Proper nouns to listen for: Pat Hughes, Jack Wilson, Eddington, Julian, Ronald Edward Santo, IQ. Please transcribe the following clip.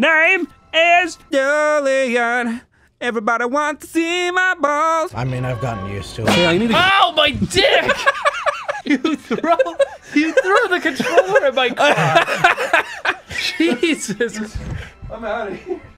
name is Julian. Everybody wants to see my balls. I mean, I've gotten used to it. Yeah, ow, my dick! you throw the controller at my car. Jesus. I'm out of here.